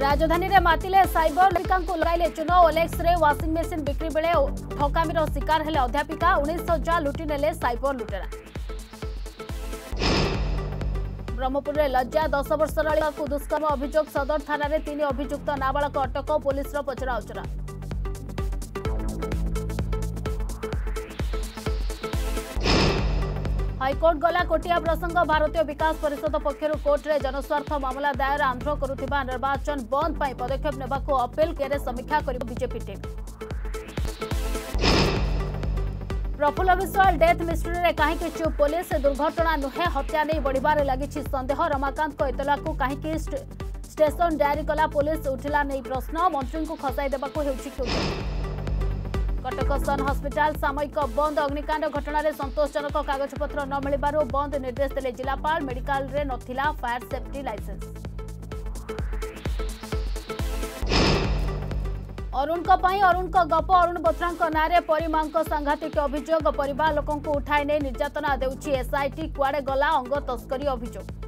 राजधानी में मातिले सैबर अध्यापिका लगाइले चून ओलेक्स रे वाशिंग मेसीन बिक्री बेले ठकामीर शिकार हेले अध्यापिका 19,000 लुटि नेले सैबर लुटेरा। ब्रह्मपुर में लज्जा 10 वर्ष को दुष्कर्म अभियोग सदर थाना रे 3 अभियुक्त नाबालक अटक पुलिस पचरा उचरा। हाइकोर्ट गला कोटिया प्रसंग भारतीय विकास परिषद पक्षर कोर्टे जनस्वार्थ मामला दायर आंध्र करुवा निर्वाचन बंद पर पदक्षेप नेबाकू अपील के समीक्षा करिबो BJP team. Prafulla Biswal death mystery में कहीं चुप पुलिस दुर्घटना नुहे हत्या नहीं बढ़िबार लगी सन्देह रमाकांत इतला को कहीं स्टेशन डायरी कला पुलिस उठला नहीं प्रश्न मंत्री को खसाई देबाकू हेउछि क्यों। कटक सन हस्पिटाल सामयिक बंद अग्निकांड घटना रे संतोषजनक कागजपत्र न मिलबारो बंद निर्देश देले जिलापाल मेडिकल रे नथिला फायर सेफ्टी लाइसेंस। अरुण गप अरुण बोथ्रा नारे परिमा सांघातिक अभियोग परिवार लोकों उठाई नहीं निर्यातना देउछि एसआईटी कुआडे गला अंग तस्करी अभियोग।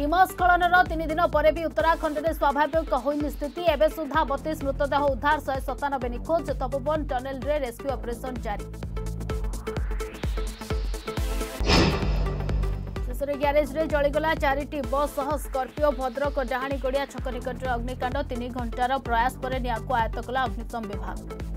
हिमस्खलन 3 दिन पर भी उत्तराखंड में स्वाभाविक होनी स्थिति एवं सुधा 32 मृतदेह उद्धार 197 निखोज तपोवन टनेल रे रेस्क्यू ऑपरेशन जारी। शेष ग्यारेज रे जलीगला 4टी बस स्कॉर्पियो भद्रक डहाणी गड़िया छक निकट अग्निकांड 3 घंटार प्रयास पर निआं को आयत्त कला अग्निशम विभाग।